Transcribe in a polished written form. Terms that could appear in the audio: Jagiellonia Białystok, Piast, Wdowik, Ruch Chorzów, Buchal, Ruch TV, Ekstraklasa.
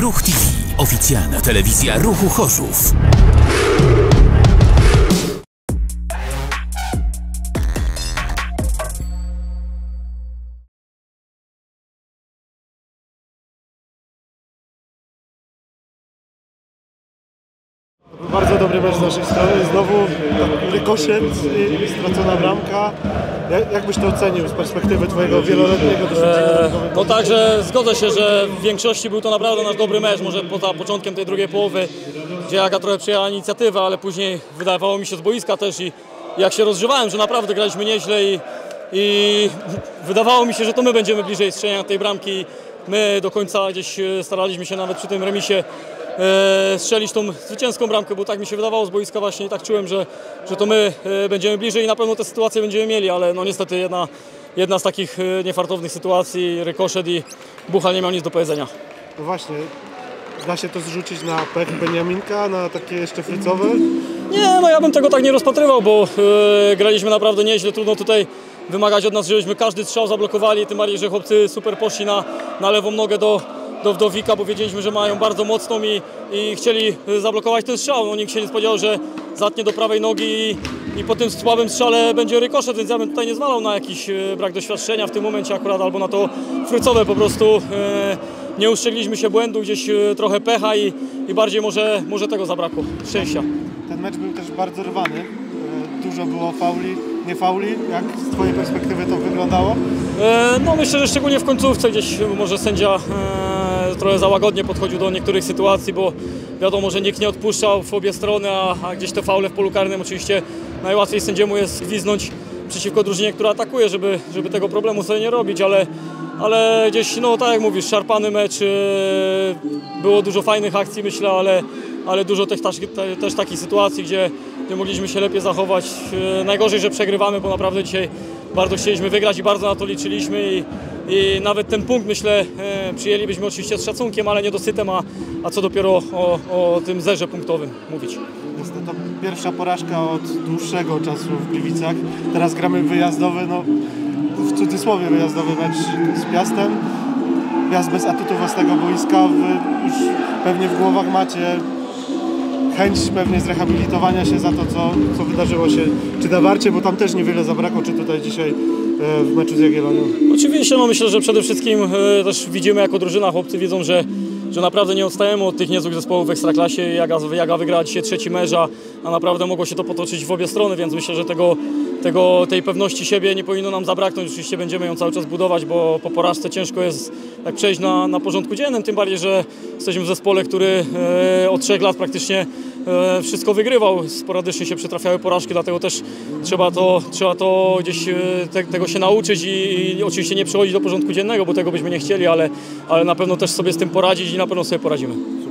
Ruch TV. Oficjalna telewizja Ruchu Chorzów. Bardzo dobry mecz z naszej strony, znowu rykoszem, stracona bramka. Jak byś to ocenił z perspektywy twojego wieloletniego doświadczenia? No także zgodzę się, że w większości był to naprawdę nasz dobry mecz, może poza początkiem tej drugiej połowy, gdzie Jaga trochę przyjęła inicjatywę, ale później wydawało mi się z boiska też i jak się rozgrzewałem, że naprawdę graliśmy nieźle i wydawało mi się, że to my będziemy bliżej strzelania tej bramki. My do końca gdzieś staraliśmy się nawet przy tym remisie strzelić tą zwycięską bramkę, bo tak mi się wydawało z boiska właśnie i tak czułem, że to my będziemy bliżej i na pewno te sytuacje będziemy mieli, ale no niestety jedna z takich niefartownych sytuacji, rykoszet i Buchal nie miał nic do powiedzenia. No właśnie, da się to zrzucić na pech Beniaminka, na takie jeszcze frycowe? Nie, no ja bym tego tak nie rozpatrywał, bo graliśmy naprawdę nieźle, trudno tutaj wymagać od nas, żebyśmy każdy strzał zablokowali, tym bardziej, że chłopcy super poszli na lewą nogę do Wdowika, bo wiedzieliśmy, że mają bardzo mocną i chcieli zablokować ten strzał. No, nikt się nie spodziewał, że zatnie do prawej nogi i po tym słabym strzale będzie rykoszet, więc ja bym tutaj nie zwalał na jakiś brak doświadczenia w tym momencie akurat, albo na to frycowe po prostu. Nie ustrzegliśmy się błędu, gdzieś trochę pecha i bardziej może tego zabrakło, szczęścia. Ten mecz był też bardzo rwany, dużo było fauli. Nie fauli? Jak z twojej perspektywy to wyglądało? No myślę, że szczególnie w końcówce gdzieś może sędzia trochę za łagodnie podchodził do niektórych sytuacji, bo wiadomo, że nikt nie odpuszczał w obie strony, a gdzieś te faule w polu karnym oczywiście najłatwiej sędziemu jest gwiznąć przeciwko drużynie, która atakuje, żeby tego problemu sobie nie robić, ale gdzieś, no tak jak mówisz, szarpany mecz, było dużo fajnych akcji myślę, ale dużo też takich sytuacji, gdzie mogliśmy się lepiej zachować. Najgorzej, że przegrywamy, bo naprawdę dzisiaj bardzo chcieliśmy wygrać i bardzo na to liczyliśmy i nawet ten punkt myślę przyjęlibyśmy oczywiście z szacunkiem, ale nie dosytem, a co dopiero o tym zerze punktowym mówić. Jest to pierwsza porażka od dłuższego czasu w Gliwicach. Teraz gramy wyjazdowy, no w cudzysłowie wyjazdowy mecz z Piastem. Piast bez atutu własnego boiska, już pewnie w głowach macie chęć pewnie zrehabilitowania się za to, co wydarzyło się, czy na Warcie, bo tam też niewiele zabrakło, czy tutaj dzisiaj w meczu z Jagiellonią. Oczywiście, no myślę, że przede wszystkim też widzimy jako drużyna, chłopcy wiedzą, że naprawdę nie odstajemy od tych niezłych zespołów w Ekstraklasie. Jaga wygrała dzisiaj trzeci mecz, a naprawdę mogło się to potoczyć w obie strony, więc myślę, że tej pewności siebie nie powinno nam zabraknąć. Oczywiście będziemy ją cały czas budować, bo po porażce ciężko jest tak przejść na porządku dziennym, tym bardziej, że jesteśmy w zespole, który od 3 lat praktycznie wszystko wygrywał. Sporadycznie się przytrafiały porażki, dlatego też trzeba to gdzieś tego się nauczyć i oczywiście nie przechodzić do porządku dziennego, bo tego byśmy nie chcieli, ale na pewno też sobie z tym poradzić i na pewno sobie poradzimy.